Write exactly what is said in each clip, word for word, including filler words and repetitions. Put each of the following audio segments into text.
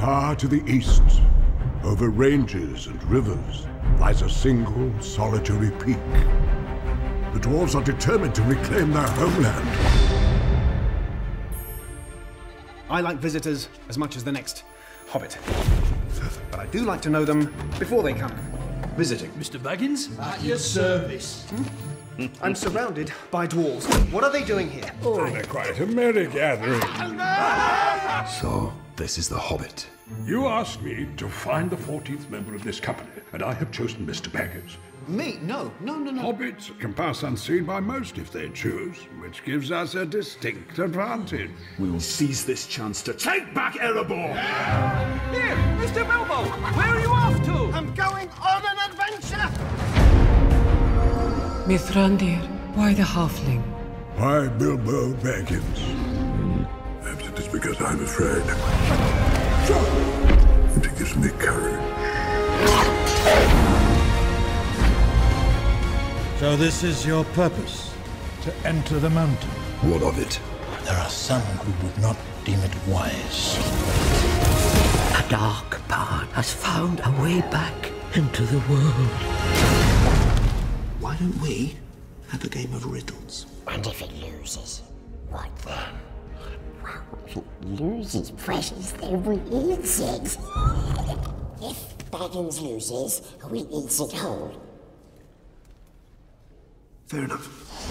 Far to the east, over ranges and rivers, lies a single, solitary peak. The dwarves are determined to reclaim their homeland. I like visitors as much as the next Hobbit. But I do like to know them before they come. Visiting. Mister Baggins? At your service. Hmm? I'm surrounded by dwarves. What are they doing here? Oh, they're quite a merry-gathering. So, this is the Hobbit. You asked me to find the fourteenth member of this company, and I have chosen Mister Baggins. Me? No, no, no, no. Hobbits can pass unseen by most if they choose, which gives us a distinct advantage. We will seize this chance to take back Erebor! Yeah! Here, Mister Bilbo! Where are you off to? I'm going on an adventure! Mithrandir, why the Halfling? Why Bilbo Baggins? Perhaps it is because I'm afraid. But it gives me courage. So this is your purpose, to enter the mountain? What of it? There are some who would not deem it wise. A dark power has found a way back into the world. Why don't we have a game of riddles? And if it loses, what then? Well, if it loses, precious, then we eat it. If Baggins loses, we eat it whole. Fair enough.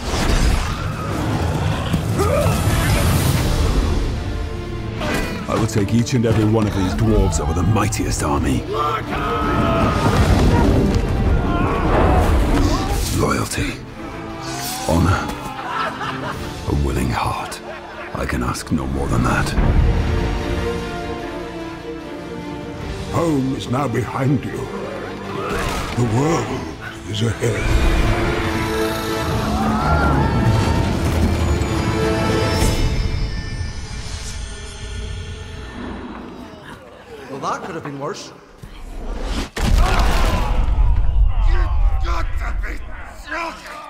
I will take each and every one of these dwarves over the mightiest army. Loyalty, honor, a willing heart. I can ask no more than that. Home is now behind you. The world is ahead. Well, that could have been worse. You've got to be joking!